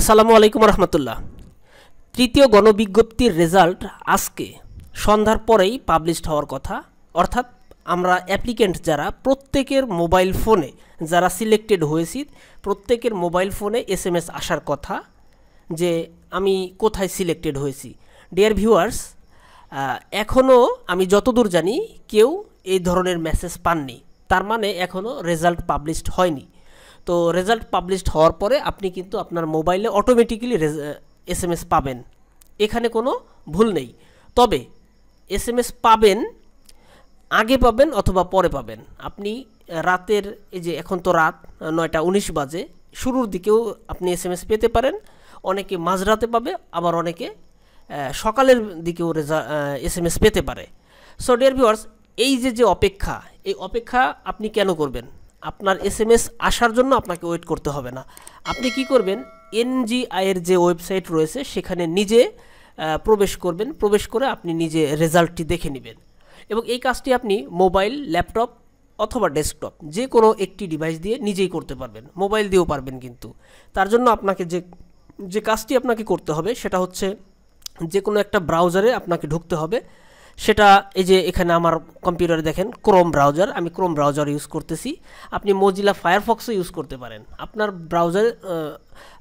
আসসালামু আলাইকুম রহমতুল্লাহ। তৃতীয় গণবিজ্ঞপ্তির রেজাল্ট আজকে সন্ধ্যার পরেই পাবলিশড হওয়ার কথা, অর্থাৎ আমরা অ্যাপ্লিকেন্ট যারা প্রত্যেকের মোবাইল ফোনে যারা সিলেক্টেড হয়েছি প্রত্যেকের মোবাইল ফোনে SMS আসার কথা যে আমি কোথায় সিলেক্টেড হয়েছি। ডিয়ার ভিউয়ার্স, এখনও আমি যতদূর জানি কেউ এই ধরনের মেসেজ পাননি, তার মানে এখনও রেজাল্ট পাবলিশড হয়নি। তো রেজাল্ট পাবলিশড হওয়ার পরে আপনি কিন্তু আপনার মোবাইলে অটোমেটিক্যালি SMS পাবেন, এখানে কোনো ভুল নেই। তবে SMS পাবেন আগে পাবেন অথবা পরে পাবেন, আপনি রাতের এই যে এখন তো রাত 9টা 19 বাজে, শুরুর দিকেও আপনি SMS পেতে পারেন, অনেকে মাঝরাতে পাবে, আবার অনেকে সকালের দিকেও SMS পেতে পারে। সো ডিয়ার ভিউয়ার্স, এই যে যে অপেক্ষা, এই অপেক্ষা আপনি কেন করবেন? আপনার SMS আসার জন্য আপনাকে ওয়েট করতে হবে না। আপনি কি করবেন, NGI-এর যে ওয়েবসাইট রয়েছে সেখানে নিজে প্রবেশ করবেন, প্রবেশ করে আপনি নিজে রেজাল্টটি দেখে নেবেন এবং এই কাজটি আপনি মোবাইল, ল্যাপটপ অথবা ডেস্কটপ যে কোনো একটি ডিভাইস দিয়ে নিজেই করতে পারবেন, মোবাইল দিয়েও পারবেন। কিন্তু তার জন্য আপনাকে যে কাজটি আপনাকে করতে হবে সেটা হচ্ছে যে কোনো একটা ব্রাউজারে আপনাকে ঢুকতে হবে। সেটা এই যে এখানে আমার কম্পিউটারে দেখেন ক্রোম ব্রাউজার, আমি ক্রোম ব্রাউজার ইউজ করতেছি, আপনি মজিলা ফায়ারফক্সও ইউজ করতে পারেন। আপনার ব্রাউজার,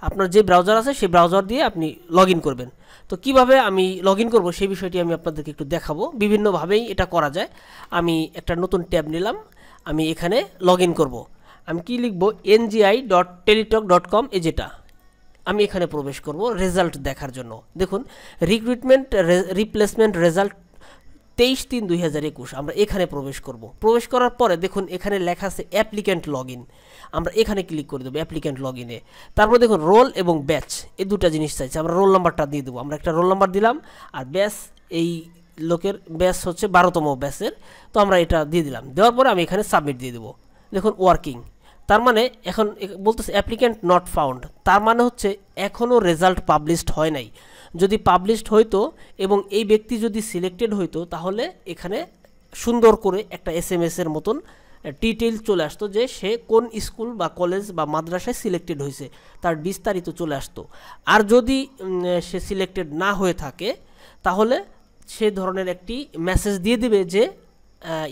আপনার যে ব্রাউজার আছে সেই ব্রাউজার দিয়ে আপনি লগইন করবেন। তো কিভাবে আমি লগইন করব সেই বিষয়টি আমি আপনাদেরকে একটু দেখাবো, বিভিন্নভাবেই এটা করা যায়। আমি একটা নতুন ট্যাব নিলাম, আমি এখানে লগইন করব। আমি কি লিখব, NGI.teletalk.com, এই যেটা আমি এখানে প্রবেশ করব রেজাল্ট দেখার জন্য। দেখুন রিক্রুটমেন্ট রিপ্লেসমেন্ট রেজাল্ট 23-3-2021, আমরা এখানে প্রবেশ করব। প্রবেশ করার পরে দেখুন এখানে লেখা আছে অ্যাপ্লিক্যান্ট লগ ইন, আমরা এখানে ক্লিক করে দেবো অ্যাপ্লিক্যান্ট লগ ইনে। তারপর দেখুন রোল এবং ব্যাচ, এই দুটো জিনিস চাইছে, আমরা রোল নাম্বারটা দিয়ে দেবো, আমরা একটা রোল নাম্বার দিলাম। আর ব্যাচ, এই লোকের ব্যাচ হচ্ছে 12তম ব্যাচের, তো আমরা এটা দিয়ে দিলাম। দেওয়ার পরে আমি এখানে সাবমিট দিয়ে দেবো। দেখুন ওয়ার্কিং, তার মানে এখন বলতেছে অ্যাপ্লিক্যান্ট নট ফাউন্ড, তার মানে হচ্ছে এখনও রেজাল্ট পাবলিশড হয় নাই। যদি পাবলিশড হইতো এবং এই ব্যক্তি যদি সিলেক্টেড হইতো তাহলে এখানে সুন্দর করে একটা SMS এর মতন ডিটেইল চলে আসতো যে সে কোন স্কুল বা কলেজ বা মাদ্রাসায় সিলেক্টেড হয়েছে, তার বিস্তারিত চলে আসতো। আর যদি সে সিলেক্টেড না হয়ে থাকে তাহলে সে ধরনের একটি মেসেজ দিয়ে দিবে যে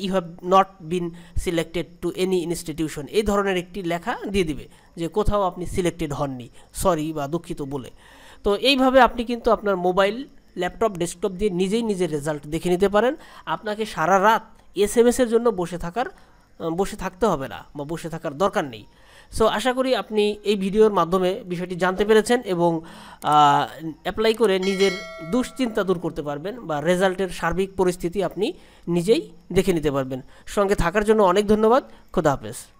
you have not been selected to any institution, এই ধরনের একটি লেখা দিয়ে দিবে যে কোথাও আপনি সিলেক্টেড হননি, সরি বা দুঃখিত বলে। তো এইভাবে আপনি কিন্তু আপনার মোবাইল, ল্যাপটপ, ডেস্কটপ দিয়ে নিজেই নিজের রেজাল্ট দেখে নিতে পারেন। আপনাকে সারা রাত SMS এর জন্য বসে থাকতে হবে না বা বসে থাকার দরকার নেই। সো আশা করি আপনি এই ভিডিওর মাধ্যমে বিষয়টি জানতে পেরেছেন এবং অ্যাপ্লাই করে নিজের দুশ্চিন্তা দূর করতে পারবেন বা রেজাল্টের সার্বিক পরিস্থিতি আপনি নিজেই দেখে নিতে পারবেন। সঙ্গে থাকার জন্য অনেক ধন্যবাদ। খোদা হাফেজ।